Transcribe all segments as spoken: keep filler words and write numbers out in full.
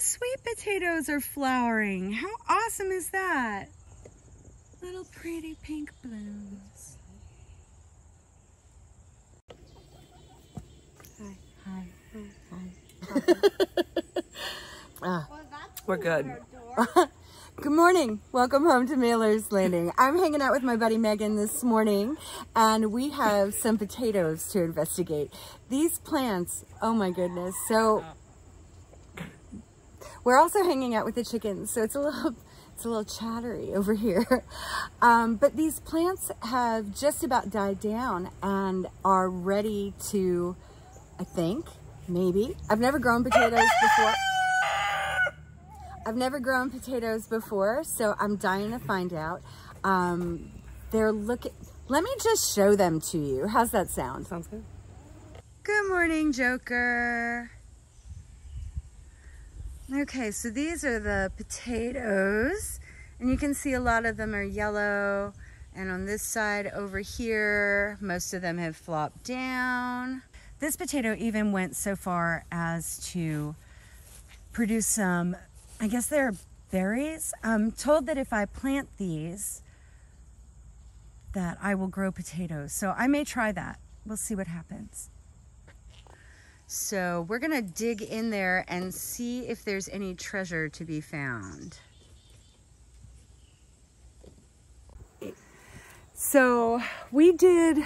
the sweet potatoes are flowering. How awesome is that? Little pretty pink blooms. Hi. Hi. Hi. Hi. Ah, well, we're good. Good morning. Welcome home to Mailer's Landing. I'm hanging out with my buddy Megan this morning, and we have some potatoes to investigate. These plants, oh my goodness. So we're also hanging out with the chickens, so it's a little it's a little chattery over here. Um, but these plants have just about died down and are ready to, I think, maybe. I've never grown potatoes before. I've never grown potatoes before, so I'm dying to find out. Um, they're looking, let me just show them to you. How's that sound? Sounds good. Good morning, Joker. Okay, so these are the potatoes, and you can see a lot of them are yellow, and on this side over here, most of them have flopped down. This potato even went so far as to produce some, I guess they're berries. I'm told that if I plant these, that I will grow potatoes. So I may try that. We'll see what happens. So we're gonna dig in there and see if there's any treasure to be found. So we did,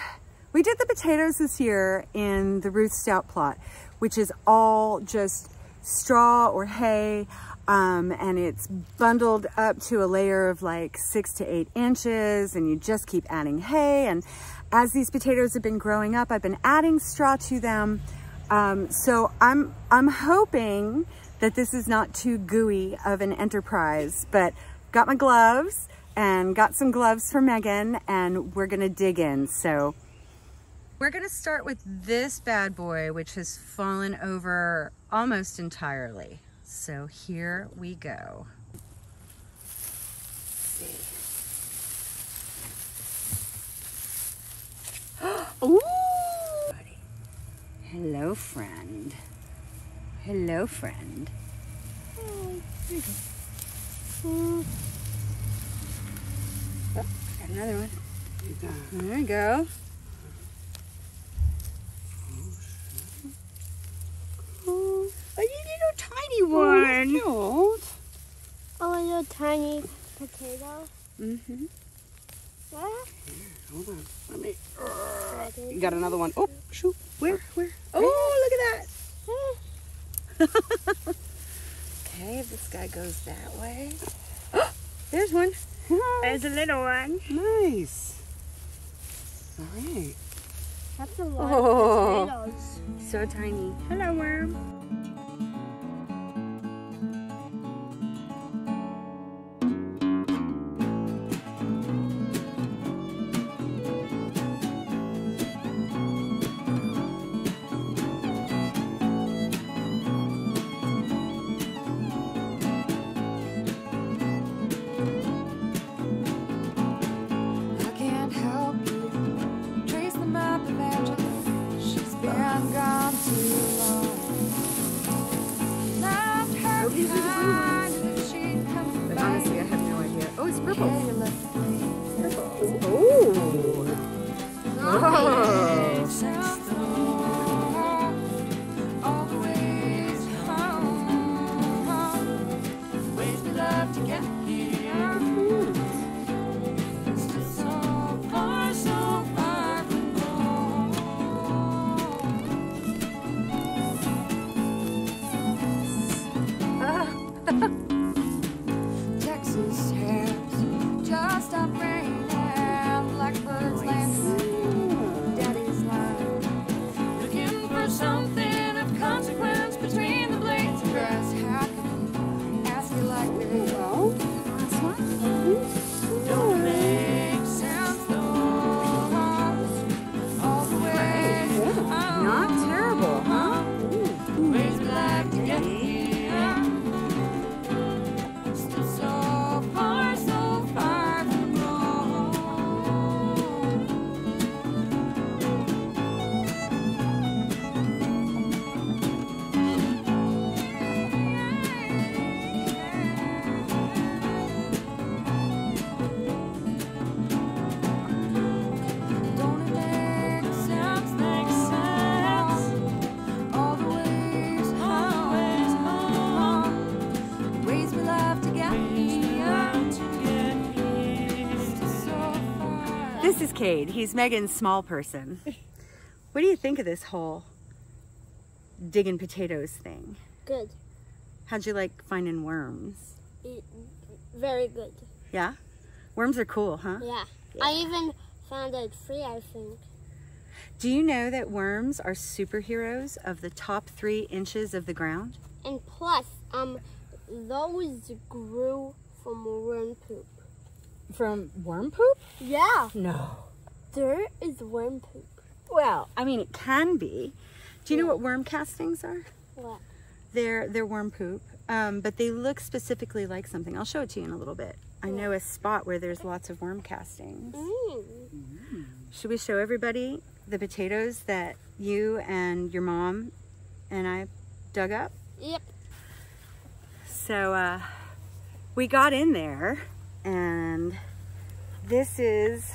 we did the potatoes this year in the Ruth Stout plot, which is all just straw or hay. Um, and it's bundled up to a layer of like six to eight inches, and you just keep adding hay. And as these potatoes have been growing up, I've been adding straw to them. Um, so I'm, I'm hoping that this is not too gooey of an enterprise, but got my gloves and got some gloves for Megan, and we're going to dig in. So we're going to start with this bad boy, which has fallen over almost entirely. So here we go. Let's see. Ooh! Hello, friend. Hello, friend. Oh, there you go. Oh, got another one. There you go. One. Oh, a little tiny potato. Mm-hmm. What? Here, hold on. Let me. Uh, you got another one. Oh, shoot. Where? Where? Oh, look at that. Okay, if this guy goes that way. Oh, there's one. There's a little one. Nice. All right. That's a lot oh. of potatoes. So tiny. Hello, worm. Not terrible, huh? Ooh. Ooh. Cade. He's Megan's small person. What do you think of this whole digging potatoes thing? Good. How'd you like finding worms? Very good. Yeah? Worms are cool, huh? Yeah. yeah. I even found out three, I think. Do you know that worms are superheroes of the top three inches of the ground? And plus, um, those grew from worm poop. From worm poop? Yeah. No. Dirt is worm poop. Well, I mean, it can be. Do you yeah. know what worm castings are? What? They're, they're worm poop, um, but they look specifically like something. I'll show it to you in a little bit. I yeah. know a spot where there's lots of worm castings. Mm. Mm. Should we show everybody the potatoes that you and your mom and I dug up? Yep. So uh, we got in there, and this is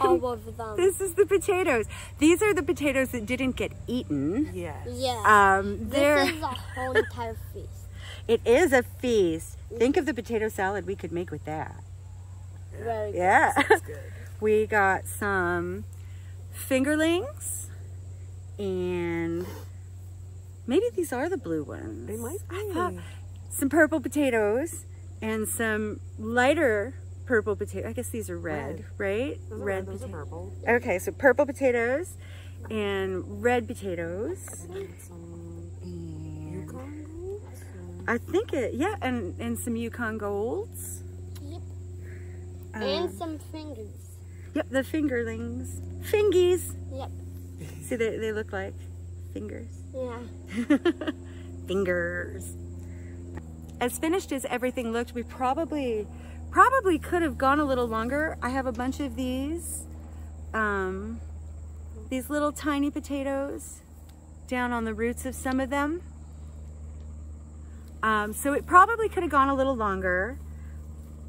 all of them. This is the potatoes. These are the potatoes that didn't get eaten. Yes. Yeah. Um, this is a whole entire feast. It is a feast. Think of the potato salad we could make with that. Very good. Yeah. Sounds good. We got some fingerlings, and maybe these are the blue ones. They might be. I thought some purple potatoes and some lighter purple potato. I guess these are red, red. right? Those red, red. Those are purple. Okay, so purple potatoes and red potatoes. And Yukon golds? I think it. Yeah, and and some Yukon golds. Um, and some fingers. Yep, the fingerlings. Fingies. Yep. See, they, they look like fingers. Yeah. Fingers. As finished as everything looked, we probably, probably could have gone a little longer. I have a bunch of these, um, these little tiny potatoes down on the roots of some of them. Um, so it probably could have gone a little longer.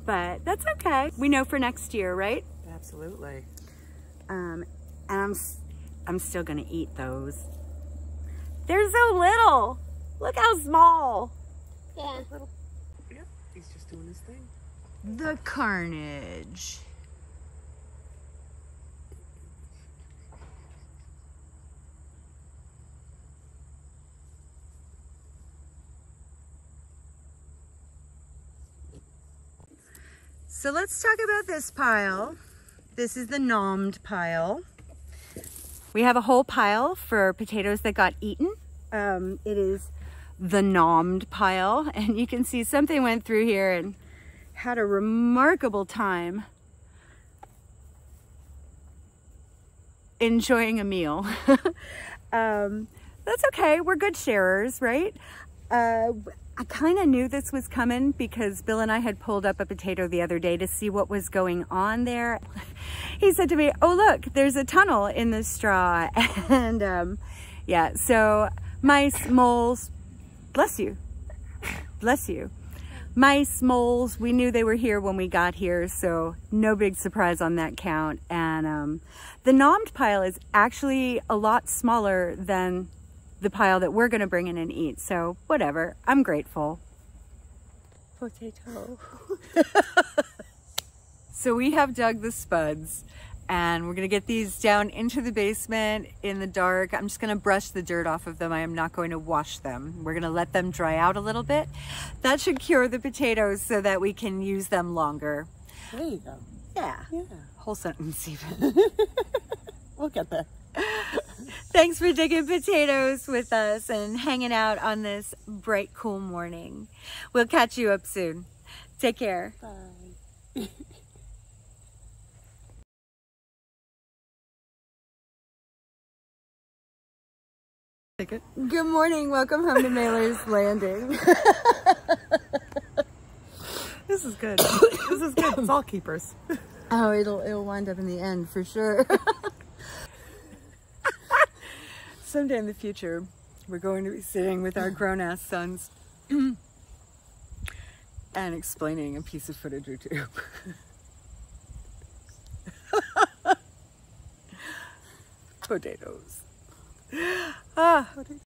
But that's okay. We know for next year, right? Absolutely. Um, and I'm, I'm still gonna eat those. They're so little. Look how small. Yeah. Little, yeah. He's just doing his thing. The carnage. So let's talk about this pile. This is the nommed pile. We have a whole pile for potatoes that got eaten. Um, it is the nommed pile, and you can see something went through here and had a remarkable time enjoying a meal. um, that's okay, we're good sharers, right? Uh, I kind of knew this was coming because Bill and I had pulled up a potato the other day to see what was going on there. He said to me, oh, look, there's a tunnel in the straw. And um, yeah, so mice, moles, bless you, bless you. Mice, moles, we knew they were here when we got here. So no big surprise on that count. And um, the nommed pile is actually a lot smaller than the pile that we're gonna bring in and eat. So whatever, I'm grateful. Potato. So we have dug the spuds, and we're gonna get these down into the basement in the dark. I'm just gonna brush the dirt off of them. I am not going to wash them. We're gonna let them dry out a little bit. That should cure the potatoes so that we can use them longer. There you go. Yeah, yeah. Whole sentence even. We'll get there. Thanks for digging potatoes with us and hanging out on this bright, cool morning. We'll catch you up soon. Take care. Bye. Good morning. Welcome home to Mailer's Landing. This is good. This is good. It's all keepers. Oh, it'll, it'll wind up in the end for sure. Someday in the future, we're going to be sitting with our grown-ass sons and explaining a piece of footage or two. Potatoes. Ah, potatoes.